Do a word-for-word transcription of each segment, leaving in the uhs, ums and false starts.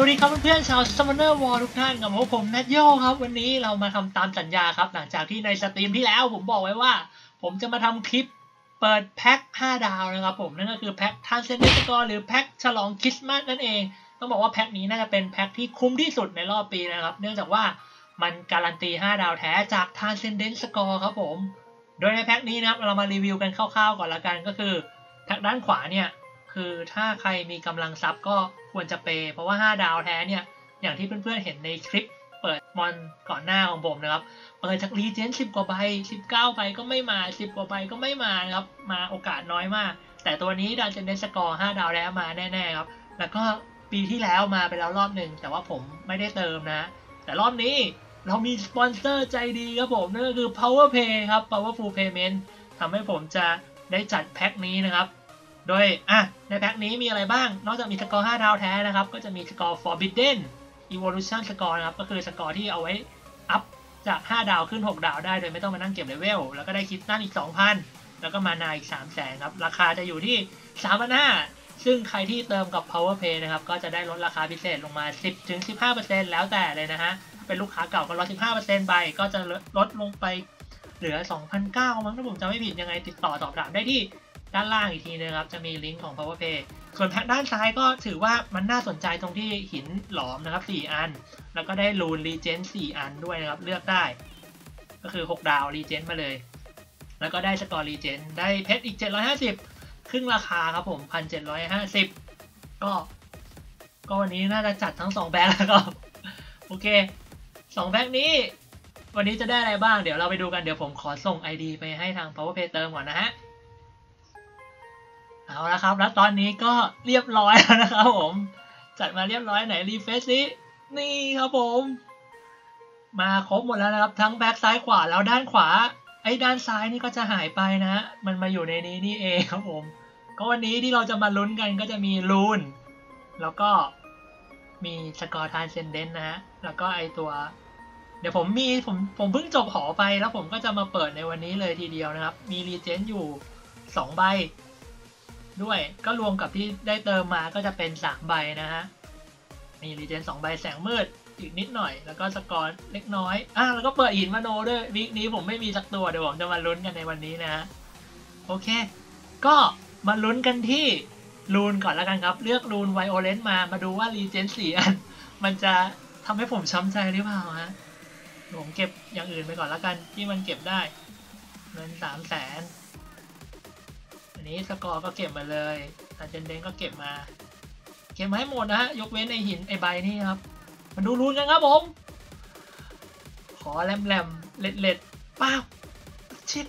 สวัสดีครับเพื่อนๆชาว Summoners War ทุกท่านกับผมนัทโยครับวันนี้เรามาทำตามสัญญาครับหลังจากที่ในสตรีมที่แล้วผมบอกไว้ว่าผมจะมาทำคลิปเปิดแพ็คห้าดาวนะครับผมนั่นก็คือแพ็คทานเซนเนสกอร์หรือแพ็คฉลองคริสต์มาสนั่นเองต้องบอกว่าแพ็คนี้น่าจะเป็นแพ็คที่คุ้มที่สุดในรอบปีนะครับเนื่องจากว่ามันการันตีห้าดาวแท้จากทานเซนเดนสกอร์ครับผมโดยในแพ็คนี้นะครับเรามารีวิวกันคร่าวๆก่อนละกันก็คือแพ็คด้านขวาเนี่ยคือถ้าใครมีกำลังทรัพย์ก็ควรจะเปย์เพราะว่าห้าดาวแท้เนี่ยอย่างที่เพื่อนๆเห็นในคลิปเปิดมอนก่อนหน้าของผมนะครับเปิดจากรีเจนสิบกว่าใบสิบเก้าใบก็ไม่มาสิบกว่าใบก็ไม่มาครับมาโอกาสน้อยมากแต่ตัวนี้ดันเจนเดนสกอร์ห้าดาวแล้วมาแน่ๆครับแล้วก็ปีที่แล้วมาไปแล้วรอบหนึ่งแต่ว่าผมไม่ได้เติมนะแต่รอบนี้เรามีสปอนเซอร์ใจดีครับผมนั่นก็คือ PowerPay ครับ Powerful Payment ทำให้ผมจะได้จัดแพ็คนี้นะครับโดยอ่ะในแพ็คนี้มีอะไรบ้างนอกจากมีสกอร์ห้าดาวแท้นะครับก็จะมีสกอร์ Forbidden Evolution สกอร์นะครับก็คือสกอร์ที่เอาไว้อัพจากห้าดาวขึ้นหกดาวได้โดยไม่ต้องมานั่งเก็บเลเวลแล้วก็ได้คิดนั่นอีก สองพัน แล้วก็มานาอีก สามแสน ครับราคาจะอยู่ที่ สามพันห้าร้อย ซึ่งใครที่เติมกับ PowerPay นะครับก็จะได้ลดราคาพิเศษลงมา สิบถึงสิบห้าเปอร์เซ็นต์ แล้วแต่เลยนะฮะเป็นลูกค้าเก่าก็ลด สิบห้าเปอร์เซ็นต์ ไปก็จะลดลงไปเหลือ สองพันเก้าร้อย มั้งถ้าผมจำไม่ผิดยังไงติดต่อสอบถามได้ที่ด้านล่างอีกทีนะครับจะมีลิงก์ของ PowerPay ส่วนแพ็คด้านซ้ายก็ถือว่ามันน่าสนใจตรงที่หินหลอมนะครับสี่อันแล้วก็ได้รูนรีเจนสี่อันด้วยนะครับเลือกได้ก็คือหกดาวรีเจนมาเลยแล้วก็ได้สกอร์รีเจนได้เพชรอีกเจ็ดร้อยห้าสิบครึ่งราคาครับผม หนึ่งพันเจ็ดร้อยห้าสิบ ก็ก็วันนี้น่าจะจัดทั้งสองแพ็คแล้วก็โอเคสองแพ็คนี้วันนี้จะได้อะไรบ้างเดี๋ยวเราไปดูกันเดี๋ยวผมขอส่ง ไอ ดี ไปให้ทาง PowerPay เติมก่อนนะฮะเอาละครับแล้วตอนนี้ก็เรียบร้อยแล้วนะครับผมจัดมาเรียบร้อยไหนรีเฟรชสินี่ครับผมมาครบหมดแล้วนะครับทั้งแบ็คซ้ายขวาแล้วด้านขวาไอ้ด้านซ้ายนี่ก็จะหายไปนะมันมาอยู่ในนี้นี่เองครับผมก็วันนี้ที่เราจะมาลุ้นกันก็จะมีรูนแล้วก็มีสกอร์ทรานเซนเดนต์นะฮะแล้วก็ไอตัวเดี๋ยวผมมีผมผมเพิ่งจบหอไปแล้วผมก็จะมาเปิดในวันนี้เลยทีเดียวนะครับมีรีเจนต์อยู่สองใบด้วยก็รวมกับที่ได้เติมมาก็จะเป็นสามใบนะฮะมีรีเจนสองใบแสงมืดอีกนิดหน่อยแล้วก็สกอร์เล็กน้อยอ่ะแล้วก็เปิดหินมโนด้วยวีคนี้ผมไม่มีสักตัวเดี๋ยวผมจะมาลุ้นกันในวันนี้นะฮะโอเคก็มาลุ้นกันที่รูนก่อนแล้วกันครับเลือกรูนไวโอเลนต์มามาดูว่ารีเจนสี่อันมันจะทำให้ผมช้ำใจหรือเปล่าฮะผมเก็บอย่างอื่นไปก่อนแล้วกันที่มันเก็บได้เงินสามแสนอันนี้สกอร์ก็เก็บมาเลยอาจารย์เด้งก็เก็บมาเก็บมาให้หมดนะฮะยกเว้นไอหินไอใบนี่ครับมาดูรูนกันครับผมขอแหลมแหลมเล็ดเล็ดป้าชิด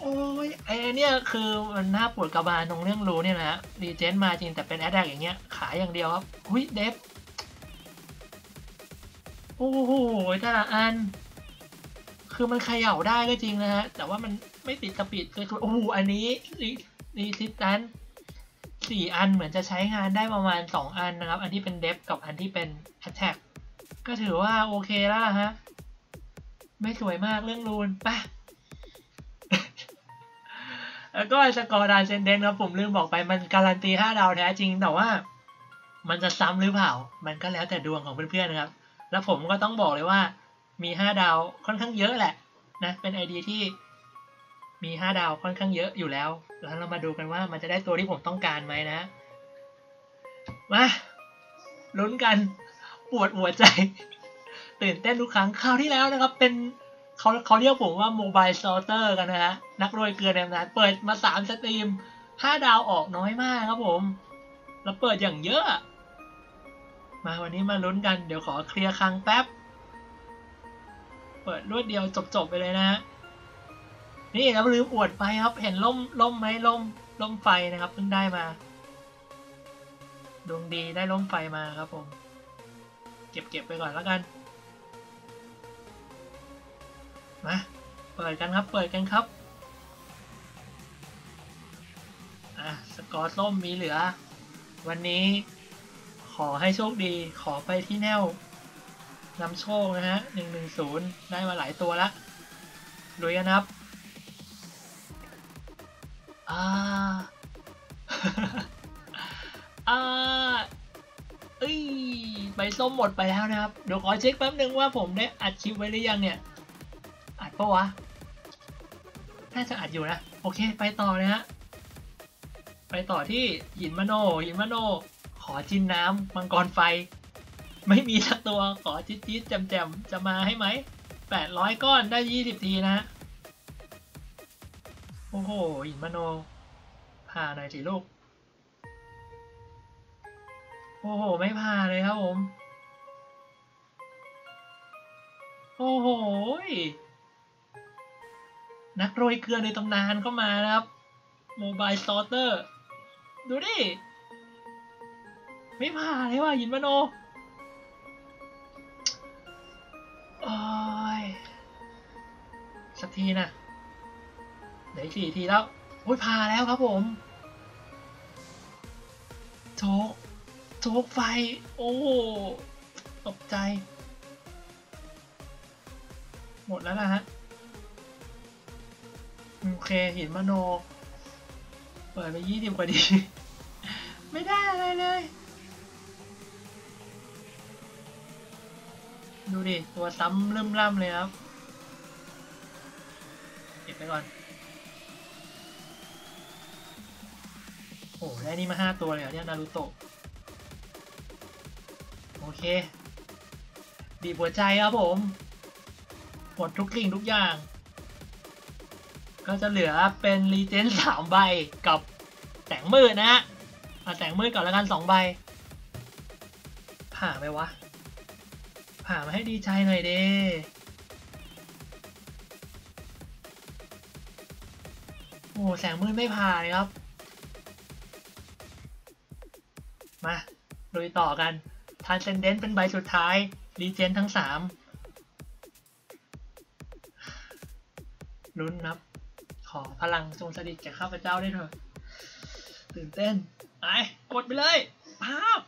โอ้ยไอเนี่ยคือมันน่าปวดกระบาลตรงเรื่องรูเนี่ยนะฮะรีเจนมาจริงแต่เป็นแอดแดกอย่างเงี้ยขายอย่างเดียวครับอุ้ยเดฟโอ้โหแต่ละอันคือมันเขย่าได้ก็จริงนะฮะแต่ว่ามันไม่ติดกระปิดเลยโอ้โหอันนี้รีซิสแตนซ์สี่อันเหมือนจะใช้งานได้ประมาณสองอันนะครับอันที่เป็นเดฟกับอันที่เป็นแอทแทคก็ถือว่าโอเคแล้วฮะไม่สวยมากเรื่องรูนป่ะ แล้วก็สกอร์ดานเซนเดนครับผมลืมบอกไปมันการันตีห้าดาวแท้จริงแต่ว่ามันจะซ้ำหรือเปล่ามันก็แล้วแต่ดวงของเพื่อนๆนะครับแล้วผมก็ต้องบอกเลยว่ามีห้าดาวค่อนข้างเยอะแหละนะเป็นไอเดียที่มีห้าดาวค่อนข้างเยอะอยู่แล้วแล้วเรามาดูกันว่ามันจะได้ตัวที่ผมต้องการไหมนะมาลุ้นกันปวดหัวใจตื่นเต้นทุกครั้งคราวที่แล้วนะครับเป็นเขาเขาเรียกผมว่าโมบายซอร์เตอร์กันนะฮะนักโรยเกลือในตำนานเปิดมาสามสตรีมห้าดาวออกน้อยมากครับผมแล้วเปิดอย่างเยอะมาวันนี้มาลุ้นกันเดี๋ยวขอเคลียร์คลังแป๊บเปิดรวดเดียวจบๆไปเลยนะฮะนี่เราลืมอวดไปครับเห็นล่มล่มไหมล่มล่มไฟนะครับเพิ่งได้มาดวงดีได้ล่มไฟมาครับผมเก็บเก็บไปก่อนแล้วกันมาเปิดกันครับเปิดกันครับอ่ะสกอร์ล่มมีเหลือวันนี้ขอให้โชคดีขอไปที่แนวนำโชคนะฮะหนึ่งหนึ่งศูนย์ได้มาหลายตัวละลุยกันครับอ่า อ่า เอ้ย ใบส้มหมดไปแล้วนะครับเดี๋ยวขอเช็คแป๊บนึงว่าผมได้อัดคลิปไว้หรือยังเนี่ยอัดปะวะน่าจะอัดอยู่นะโอเคไปต่อนะฮะไปต่อที่หินมโนหินมโนขอจิ้นน้ำมังกรไฟไม่มีสักตัวขอจิ๊ดจิ๊ดแจมแจมจะมาให้ไหมแปดร้อยก้อนได้ยี่สิบทีนะฮะโอ้โหหินมโนผ่าหน่อยสิลูกโอ้โหไม่ผ่าเลยครับผมโอ้โหนักโรยเกลือในตำนานก็มานะครับโมบายซอเตอร์ดูดิไม่ผ่าเลยว่ะหินมโนโอ้ยสักทีนะเดี๋ยวสี่ทีแล้วโอ้ยผ่าแล้วครับผมโชกโชกไฟโอ้ตกใจหมดแล้วนะฮะโอเคหินมโนเปิดไปยี่สิบกว่าดีไม่ได้อะไรเลยดูดิตัวซ้ำเริ่มล่ำเลยครับเก็บไปก่อนโอ้ได้นี่มาห้าตัวเลยเหรอเนี่ยนารูโตะโอเคบีบหัวใจครับผมหมดทุกสิ่งทุกอย่างก็จะเหลือเป็นรีเจนสามใบกับแต่งมืดนะฮะเอาแต่งมืดก่อนแล้วกันสองใบผ่าไหมวะผ่ามาให้ดีใจหน่อยเด้โอ้แสงมืดไม่ผ่าเลยครับมาลุยต่อกันทรานเซนเดนต์เป็นใบสุดท้ายรีเจนทั้งสามลุ้นครับขอพลังทรงสถิตแก่ข้าพเจ้าได้เถอะตื่นเต้นไปกดไปเลยภาพ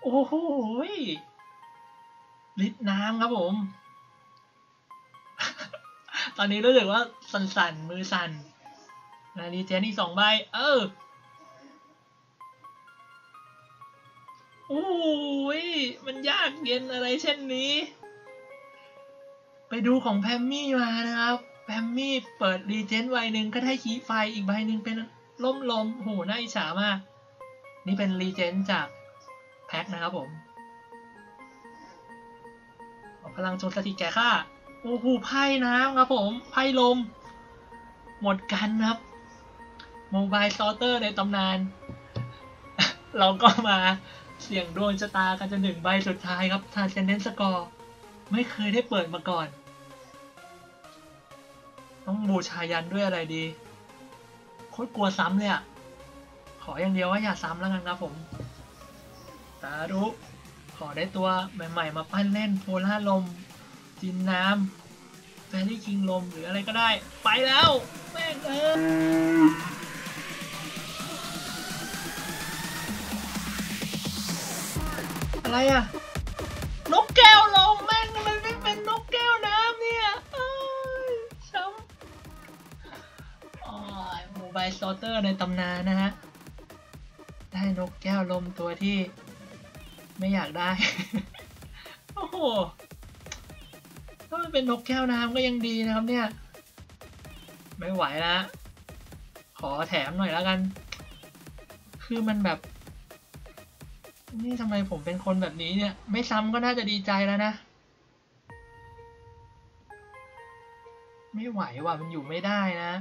โอ้โหลิตรน้ำครับผมตอนนี้รู้สึกว่าสั่นๆมือสั่นนะดีเจนี่สองใบเออโอ้ยมันยากเย็นอะไรเช่นนี้ไปดูของแพมมี่มานะครับแพมมี่เปิดรีเจนใบหนึ่งก็ได้ขีไฟอีกใบหนึ่งเป็นล่มลมโหน่าอิจฉามากนี่เป็นรีเจนจากแพ็คนะครับผมพลังจงสถิตแก่ข้าโอ้โหไพ่น้ำครับผมไพ่ลมหมดกันครับโมบายซอเตอร์ในตำนาน เราก็มาเสี่ยงดวงชะตากันจนถึงใบสุดท้ายครับทรานเซนเดนต์สกอร์ไม่เคยได้เปิดมาก่อนต้องบูชายันด้วยอะไรดีโคตรกลัวซ้ำเลยอ่ะขออย่างเดียวว่าอย่าซ้ำแล้วกันครับผมสาธุขอได้ตัวใหม่ๆมาปั้นเล่นโพล่าลมจินน้ำแฟรี่คิงลมหรืออะไรก็ได้ไปแล้วแม่งเอออะไรอ่ะนกแก้วลมแม่งมันไม่เป็นนกแก้วน้ำเนี่ยช้ำอ๋อโมบายซอเตอร์ในตำนานนะฮะได้นกแก้วลมตัวที่ไม่อยากได้ โอ้โหถ้ามันเป็นนกแก้วน้ำก็ยังดีนะครับเนี่ยไม่ไหวละขอแถมหน่อยแล้วกันคือมันแบบนี่ทำไมผมเป็นคนแบบนี้เนี่ยไม่ซ้ำก็น่าจะดีใจแล้วนะไม่ไหวว่ะมันอยู่ไม่ได้นะ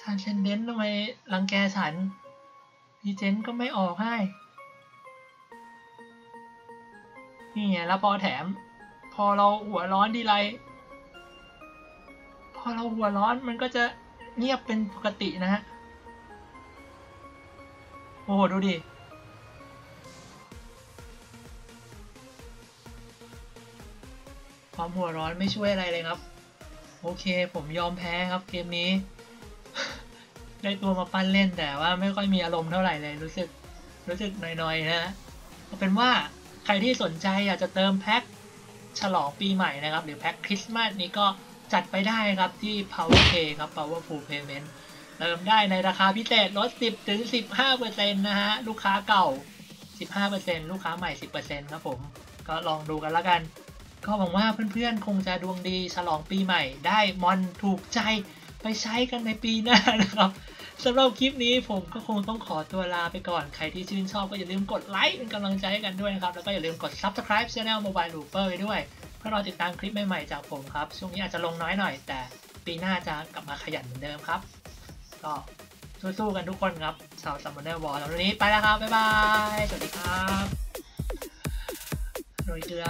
ทรานเซนเดนต์ทำไมรังแกฉันดีเจนก็ไม่ออกให้นี่ไงแล้วพอแถมพอเราหัวร้อนทีไรพอเราหัวร้อนมันก็จะเงียบเป็นปกตินะฮะโอ้โหดูดิความหัวร้อนไม่ช่วยอะไรเลยครับโอเคผมยอมแพ้ครับเกมนี้ได้ตัวมาปั้นเล่นแต่ว่าไม่ค่อยมีอารมณ์เท่าไหร่เลยรู้สึกรู้สึกน้อยๆนะเอาเป็นว่าใครที่สนใจอยากจะเติมแพ็คฉลองปีใหม่นะครับหรือแพ็คคริสต์มาสนี้ก็จัดไปได้ครับที่ PowerPay ครับ PowerPay Payment เติมได้ในราคาพิเศษลด สิบถึงสิบห้าเปอร์เซ็นต์ นะฮะลูกค้าเก่า สิบห้าเปอร์เซ็นต์ ลูกค้าใหม่ สิบเปอร์เซ็นต์ ครับผมก็ลองดูกันละกันก็หวังว่าเพื่อนๆคงจะดวงดีฉลองปีใหม่ได้มอนถูกใจไปใช้กันในปีหน้านะครับสำหรับคลิปนี้ผมก็คงต้องขอตัวลาไปก่อนใครที่ชื่นชอบก็อย่าลืมกดไลค์เป็นกำลังใจให้กันด้วยนะครับแล้วก็อย่าลืมกด Subscribe Channel Mobilelooper ไปด้วยเพื่อรอติดตามคลิปใหม่ๆจากผมครับช่วงนี้อาจจะลงน้อยหน่อยแต่ปีหน้าจะกลับมาขยันเหมือนเดิมครับก็สู้ๆกันทุกคนครับชาว Summoners War แล้ววันนี้ไปแล้วครับบ๊ายบายสวัสดีครับโรยเกลือ